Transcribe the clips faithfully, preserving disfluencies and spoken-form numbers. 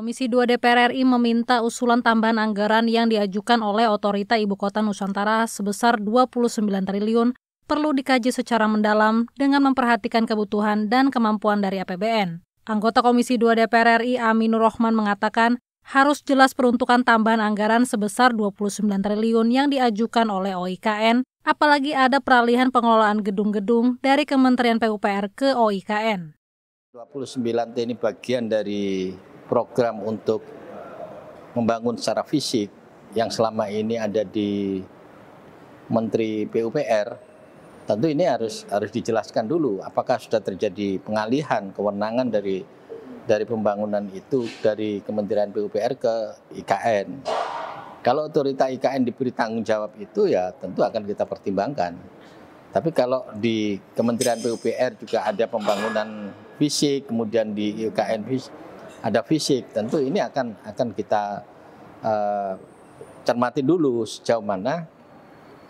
Komisi dua D P R R I meminta usulan tambahan anggaran yang diajukan oleh Otorita Ibu Kota Nusantara sebesar dua puluh sembilan triliun perlu dikaji secara mendalam dengan memperhatikan kebutuhan dan kemampuan dari A P B N. Anggota Komisi dua D P R R I Aminnurokhman mengatakan harus jelas peruntukan tambahan anggaran sebesar dua puluh sembilan triliun yang diajukan oleh O I K N, apalagi ada peralihan pengelolaan gedung-gedung dari Kementerian P U P R ke O I K N. dua puluh sembilan T ini bagian dari program untuk membangun secara fisik yang selama ini ada di Menteri P U P R. Tentu ini harus harus dijelaskan dulu apakah sudah terjadi pengalihan kewenangan dari dari pembangunan itu dari Kementerian P U P R ke I K N. Kalau otorita I K N diberi tanggung jawab itu ya tentu akan kita pertimbangkan. Tapi kalau di Kementerian P U P R juga ada pembangunan fisik, kemudian di I K N fisik ada fisik, tentu ini akan akan kita uh, cermati dulu sejauh mana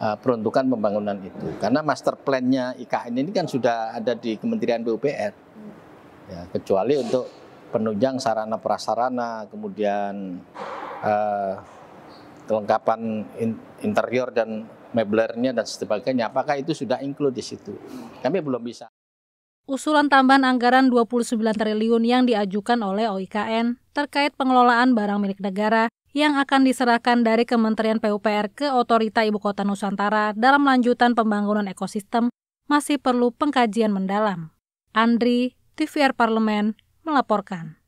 uh, peruntukan pembangunan itu. Karena master plan-nya I K N ini kan sudah ada di Kementerian P U P R. Ya, kecuali untuk penunjang sarana prasarana, kemudian uh, kelengkapan in interior dan meblernya dan sebagainya. Apakah itu sudah include di situ? Kami belum bisa. Usulan tambahan anggaran dua puluh sembilan triliun yang diajukan oleh O I K N terkait pengelolaan barang milik negara yang akan diserahkan dari Kementerian P U P R ke Otorita Ibu Kota Nusantara dalam lanjutan pembangunan ekosistem masih perlu pengkajian mendalam. Andri, T V R Parlemen, melaporkan.